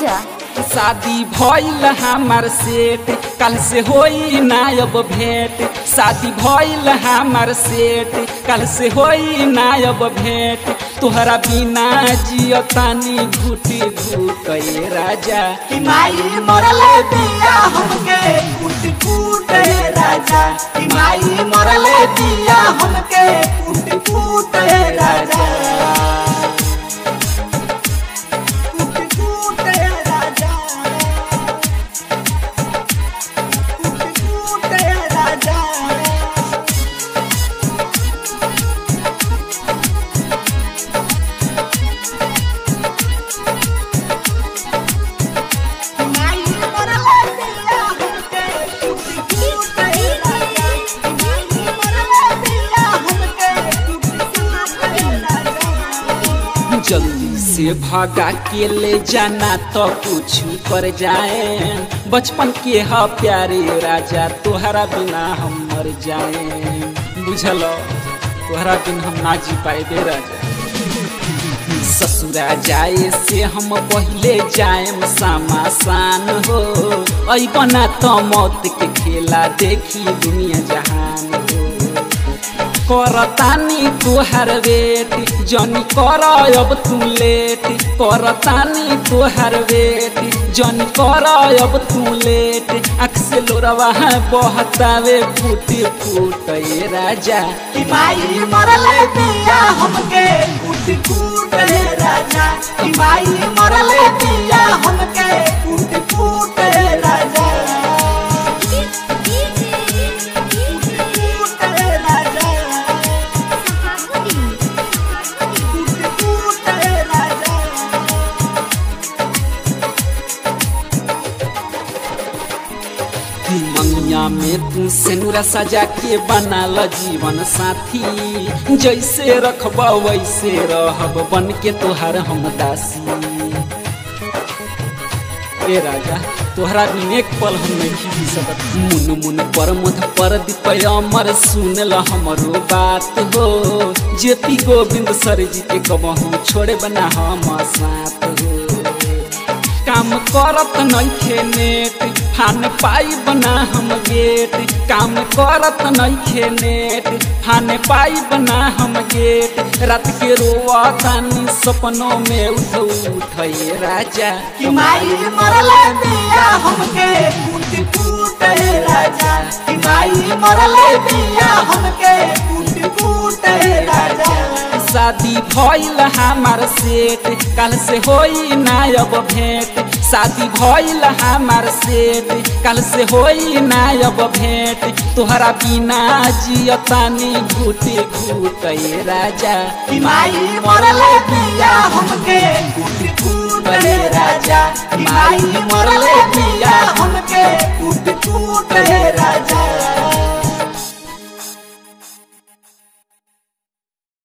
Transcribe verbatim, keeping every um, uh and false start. जा। शादी भइल हमार सेठ, कल से होई नायब भेंट। शादी भइल हमार सेठ, कल से होई नायब भेंट। तुहरा बिना जियतानी घुटी घुटे राजा, माई मरल दिया हमके घुट घुटे राजा, माई मरल दिया हमके घुट घुटे राजा। जल्दी से भगा के ले जाना तो कुछ कर जाए, बचपन के हा प्यारे राजा, तोहरा बिना हम मर जाए। बुझल तोहरा बिन हम ना जी पाएबे राजा। ससुरा जाए से हम पहले जाएम सामासान हो, अइबना तो मौत के खेला देखी दुनिया जहान हो। करतानी तुहार वेट जनी कर अब तू लेट, करतानी तुहार वेट जनी कर अब तू लेट। आँख से लोरवा बहतावे फूटे फूटे राजा, माई मरल दिया हमके फूटे फूटे राजा, माई मरल दिया हमके फूटे फूटे राजा। मंगिया में तू सेनुरा सजा के बनाल जीवन साथी, जैसे रखब वैसे रहब बन के तोहार हम दासी। ए राजा तोहरा बिन एक पल हम नहीं जी सकत। मुन मुन पर मुध पर दीपय अमर सुन ल हमरो बात हो, जेपी गोविंद सर जी के कबहू छोड़े बना हम साथ हो। काम करत नइखे नेट, फान पाई बना हम गेट। काम करत नइखे नेट, फान पाई बना हम गेट। रात के रोआ तानी सपनों में उठ उठे राजा, माई मरल दिया हमके फूट फूटे राजा, माई मरल दिया हमके फूट फूटे राजा। शादी भइल हमार सेठ, कल से होई नायब भेंट। शादी भइल हमार सेठ, कल से होई नायब भेंट। तोहरा बिना जियतानी घुटे घुटे राजा, माई मरल दिया हमके घुटे घुटे राजा, माई मरल दिया हमके घुटे घुटे राजा।